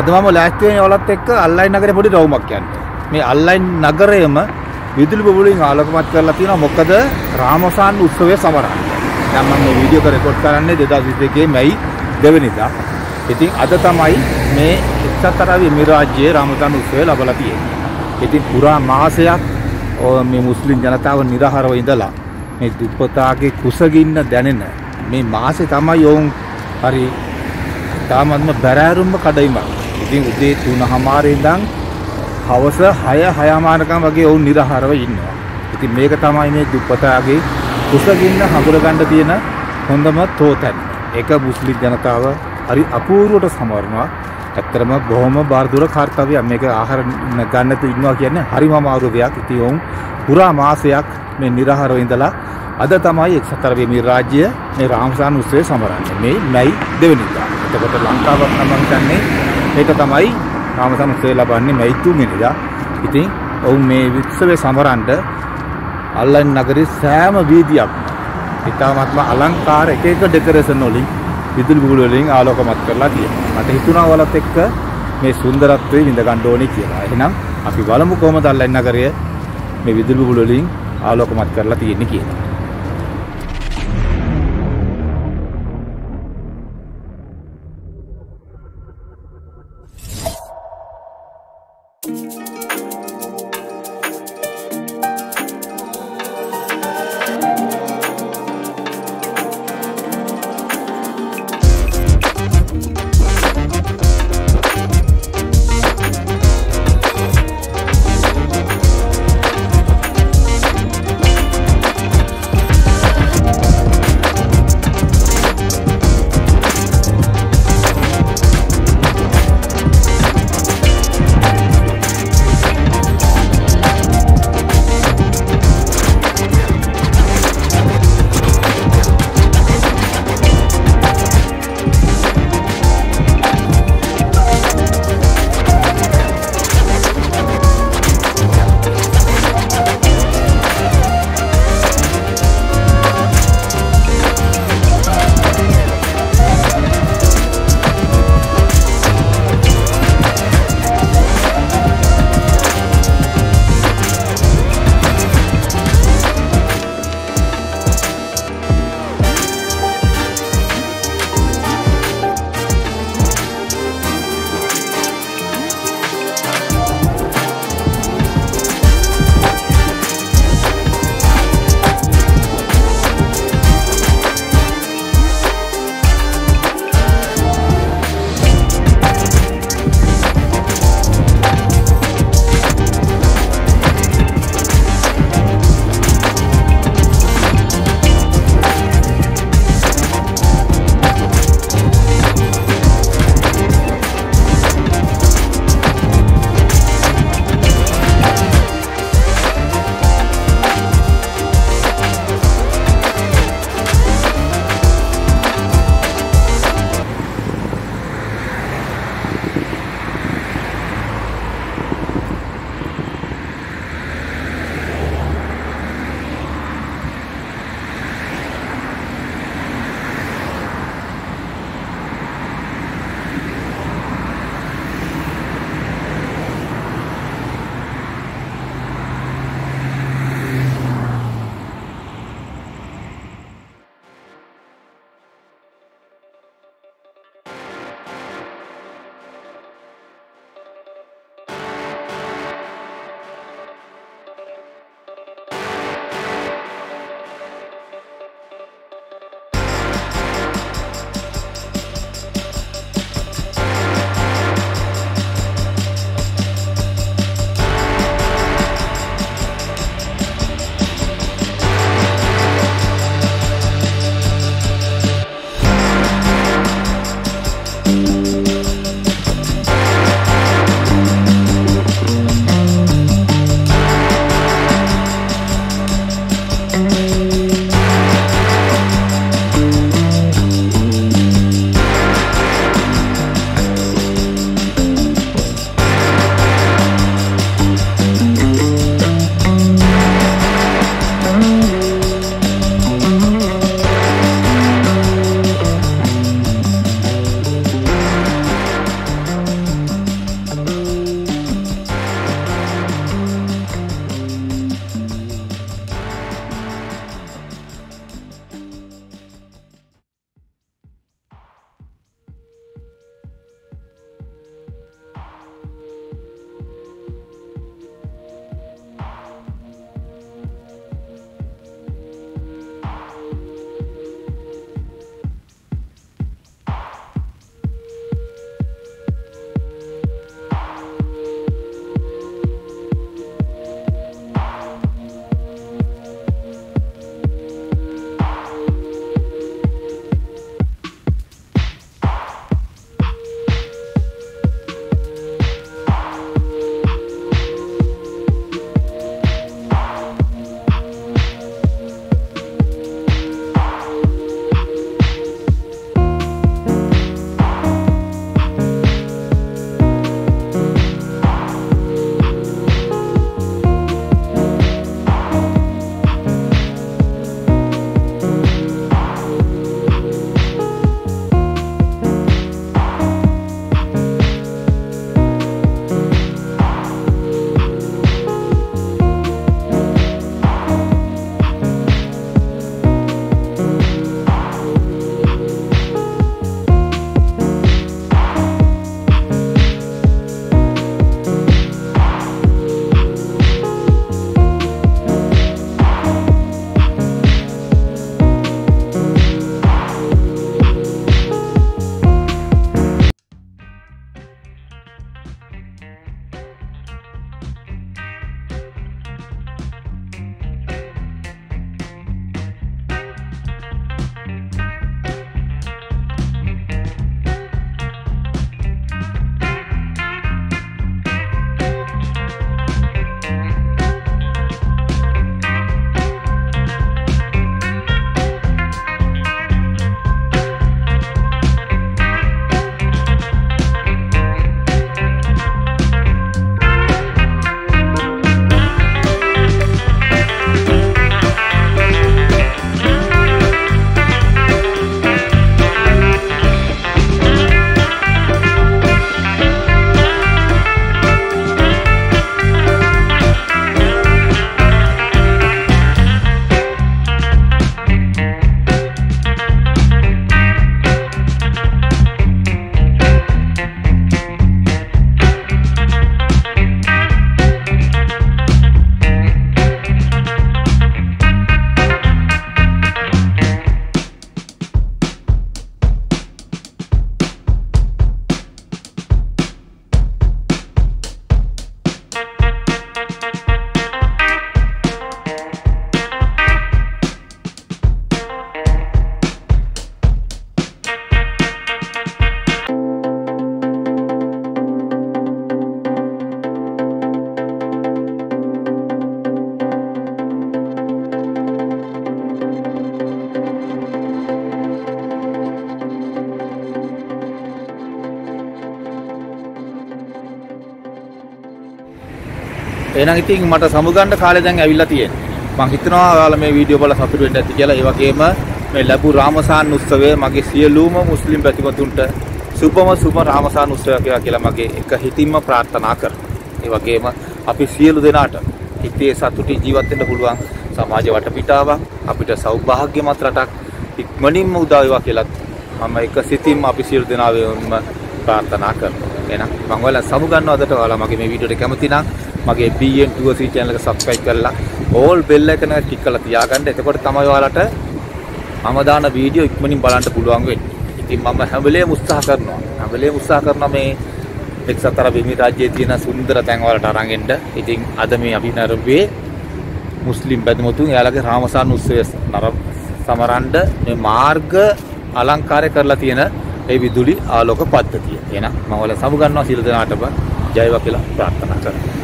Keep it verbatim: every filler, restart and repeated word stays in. අදමම ලෑස්ති වෙන ඔයාලත් එක්ක අන්ලයින් නගරේ පොඩි රවුමක් යන්න. මේ අන්ලයින් නගරයේම විදුලි බබලුවෙන් ආලෝකමත් කරලා තියෙනවා. මොකද රාමසාන් උත්සවය සමරන්නේ. දැන් මම මේ වීඩියෝ එක රෙකෝඩ් කරන්නේ දෙදාස් විසිඑකේ මැයි දෙවෙනිදා. ඉතින් අද තමයි මේ එක්සත්තරාවි මිරාජ්‍යයේ රාමසාන් උත්සවය ලබලා තියෙන්නේ. ඉතින් පුරා මාසයක් මේ මුස්ලිම් ජනතාව නිරහරව ඉඳලා මේ දුප්පතාගේ කුසගින්න දැනෙන මේ මාසේ තමයි යෝන් හරි තාමත්ම බරෑරුම්ම කඩයිමක්. ඉතින් උදේ තුනමාරේ ඉඳන් හවස හය හයමාරකම් වගේ ඔවුන් නිරහරව ඉන්නවා. ඉතින් මේක තමයි මේ දුප්පතාගේ කුසගින්න හඳුර ගන්න තියෙන හොඳම තෝතැන්න. ඒක මුස්ලිම් ජනතාව හරි අපූර්වට සමරනවා. ඇත්තටම බොහොම බාරදුර කාර්යයක්. මේක ආහාර ගන්නත් ඉන්නවා කියන්නේ හරිම අමාරු දෙයක්. ඉතින් ඔවුන් පුරා මාසයක් මේ නිරහරව ඉඳලා අද තමයි එක්සත්තරාවි මිරාජ්‍යය මේ රාමසාන් උත්සවය සමරන්නේ. මේ මැයි දෙවෙනිදා. එතකොට ලංකාවක් නම් ගන්නේ ඒක තමයි රාමසාන් උත්සවය ලබන්නේ මැයි තුන්වෙනිදා. ඉතින් ඔවුන් මේ උත්සවය සමරන්න අල්ලන් නගරේ සෑම වීදියක්ම ඉතාමත්ම අලංකාර එක එක ඩෙකොරේෂන් වලින් විදුලි බුබුළු වලින් ආලෝකමත් කරලා තියෙනවා. මට හිතුණා ඔයාලත් එක්ක මේ සුන්දරත්වය විඳ ගන්න ඕනේ කියලා. එහෙනම් අපි බලමු කොහොමද අල්ලන් නගරය මේ විදුලි බුබුළු වලින් ආලෝකමත් කරලා තියෙන්නේ කියලා. එහෙනම් ඉතින් මට සමුගන්න කාලේ දැන් ඇවිල්ලා තියෙනවා. මම හිතනවා ඔයාලා මේ වීඩියෝ බලලා සතුටු වෙන්න ඇති කියලා. ඒ වගේම මේ ලැබු රාමසාන් උත්සවය මගේ සියලුම මුස්ලිම් පැතිමතුන්ට සුබම සුබ රාමසාන් උත්සවයක් කියලා මගේ එක හිතින්ම ප්‍රාර්ථනා කරනවා. ඒ වගේම අපි සියලු දෙනාට හිතේ සතුටින් ජීවත් වෙන්න පුළුවන් සමාජ වටපිටාවක් අපිට සෞභාග්‍යමත් රටක් ඉක්මනින්ම උදා වේවා කියලා මම එක සිතින්ම අපි සියලු දෙනා වේම ප්‍රාර්ථනා කරනවා. එහෙනම් මම ඔයාලා සමු ගන්නවදට ඔයාලා මගේ මේ වීඩියෝ එක කැමති නම් මගේ B N two C channel එක subscribe කරලා all bell icon එක click කරලා තියාගන්න. එතකොට තමයි ඔයාලට මම දාන වීඩියෝ ඉක්මනින් බලන්න පුළුවන් වෙන්නේ. ඉතින් මම හැම වෙලේම උත්සාහ කරනවා. හැම වෙලේම උත්සාහ කරනවා මේ එක්සත් අරබ් එමිරාජ්‍යයේ තියෙන සුන්දර තැන් වලට අරන් එන්න. ඉතින් අද මේ අපි නරඹුවේ මුස්ලිම් බැදමතුන් එයාලගේ රාමසාන් උත්සවය සමරන්න මේ මාර්ග අලංකාරය කරලා තියෙන ඒ විදුලි ආලෝක පද්ධතිය. එහෙනම් මම ඔයාලා සමු ගන්නවා සියලු දෙනාටම ජයවා කියලා ප්‍රාර්ථනා කරනවා.